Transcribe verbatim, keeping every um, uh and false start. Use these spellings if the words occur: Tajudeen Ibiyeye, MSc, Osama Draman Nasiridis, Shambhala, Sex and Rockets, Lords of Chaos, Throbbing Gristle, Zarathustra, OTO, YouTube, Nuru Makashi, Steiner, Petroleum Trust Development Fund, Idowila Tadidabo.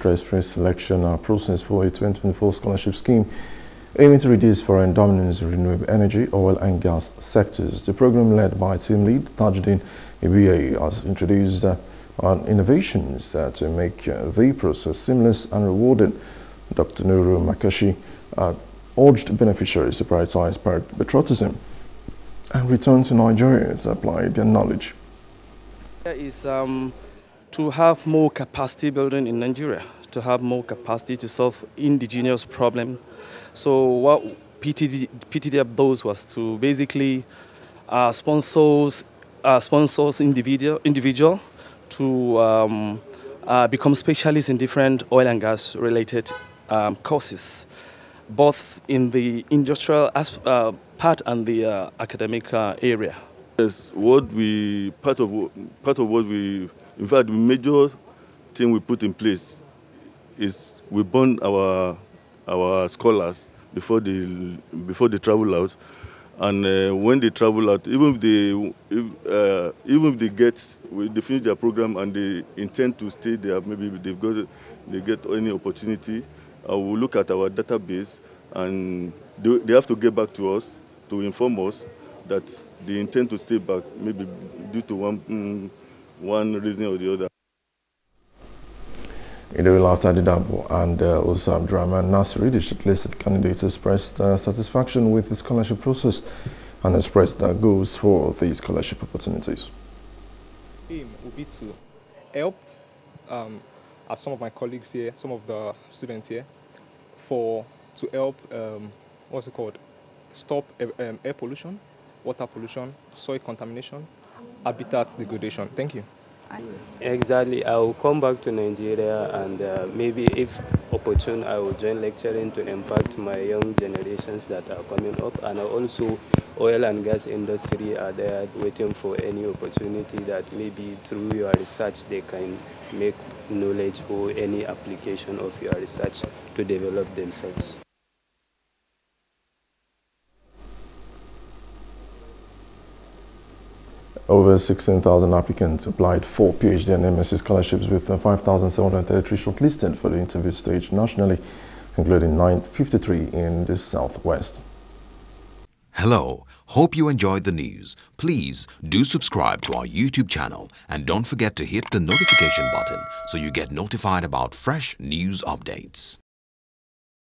stress-free selection process for a twenty twenty-four scholarship scheme aiming to reduce foreign dominance in renewable energy, oil and gas sectors. The program, led by team lead Tajudeen Ibiyeye, has introduced uh, on innovations uh, to make uh, the process seamless and rewarding. Doctor Nuru Makashi uh, urged beneficiaries to prioritize patriotism and return to Nigeria to apply their knowledge. There is um, to have more capacity building in Nigeria, to have more capacity to solve indigenous problems. So what P T D F does was to basically uh, sponsors, uh, sponsors individual, individual to um, uh, become specialists in different oil and gas related um, courses, both in the industrial uh, part and the uh, academic uh, area. Yes, what we part of part of what we, in fact, the major thing we put in place is we bond our our scholars before they before they travel out, and uh, when they travel out, even if they if, uh, even if they get they finish their program and they intend to stay there, maybe they've got they get any opportunity, uh, we'll look at our database and they, they have to get back to us to inform us that they intend to stay back, maybe due to one um, one reason or the other. Idowila Tadidabo and uh, Osama Draman Nasiridis shortlisted candidates expressed uh, satisfaction with the scholarship process and expressed their goals for these scholarship opportunities. The aim will be to help, um, as some of my colleagues here, some of the students here, for to help, um, what's it called, stop um, air pollution, water pollution, soil contamination, habitat degradation. Thank you. Exactly. I will come back to Nigeria and uh, maybe, if opportune, I will join lecturing to impact my young generations that are coming up. And also, oil and gas industry are there waiting for any opportunity that maybe through your research they can make knowledge or any application of your research to develop themselves. Over sixteen thousand applicants applied for PhD and M S c scholarships, with five thousand seven hundred thirty-three shortlisted for the interview stage nationally, including nine hundred fifty-three in the southwest. Hello, hope you enjoyed the news. Please do subscribe to our YouTube channel and don't forget to hit the notification button so you get notified about fresh news updates.